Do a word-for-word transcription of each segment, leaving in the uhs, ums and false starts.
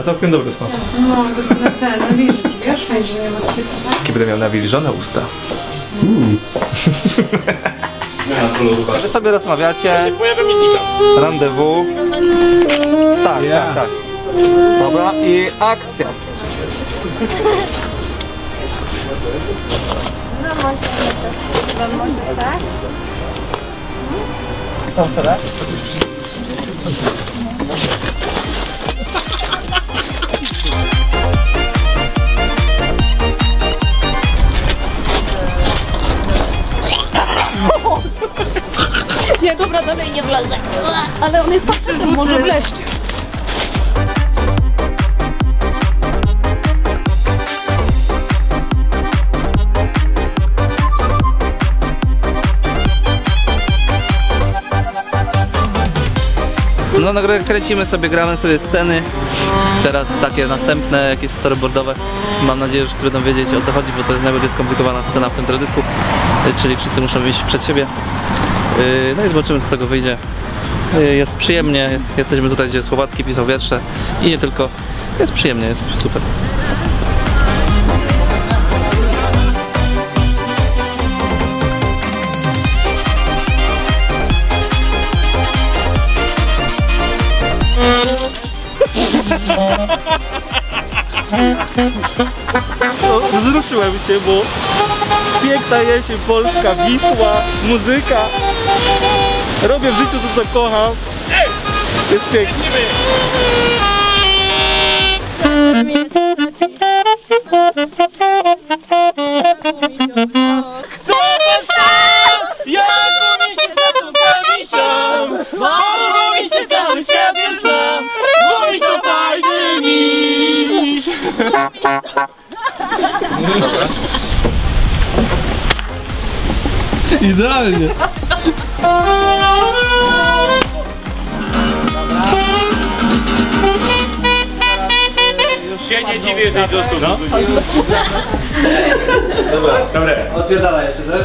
A całkiem dobry smak. No, to są na te nawilżyć, wiesz? Fajnie, że nie ma się co. Jakie będę miał nawilżone usta. Mm. Wy sobie rozmawiacie. Ja się pojawiam i znikam. Rendezvous. Tak, yeah. tak, tak. Dobra, i akcja. No może tak. No może tak. Tam teraz? Nie, dobra, dalej nie wlezę. Ale on jest facetem, może wleźć. No, no kręcimy sobie, gramy sobie sceny. Teraz takie następne, jakieś storyboardowe. Mam nadzieję, że wszyscy będą wiedzieć, o co chodzi, bo to jest najbardziej skomplikowana scena w tym teledysku. Czyli wszyscy muszą wyjść przed siebie. No i zobaczymy, co z tego wyjdzie. Jest przyjemnie, jesteśmy tutaj, gdzie Słowacki pisał wiersze i nie tylko. Jest przyjemnie, jest super. No, wzruszyłem się, bo piękna jesień, Polska, Wisła, muzyka. Robię w życiu to, co kocham. Jest pięknie. Idealnie! Już się nie dziwię, że idę do studia. Dobra, dobra. Odpierdala jeszcze też.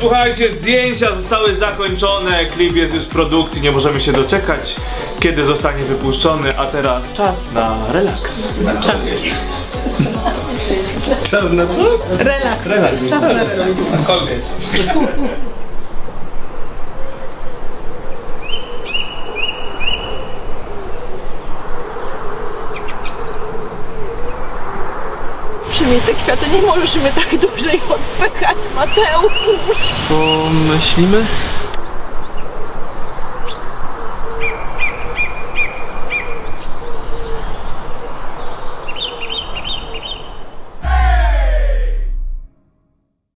Słuchajcie, zdjęcia zostały zakończone, klip jest już w produkcji, nie możemy się doczekać, kiedy zostanie wypuszczony, a teraz czas na relaks. Czas. Czas na co? Relaks. Relaks. Czas na relaks. Kolej. Przyjmij te kwiaty, nie możesz mnie tak dłużej odpychać, Mateusz. Pomyślimy?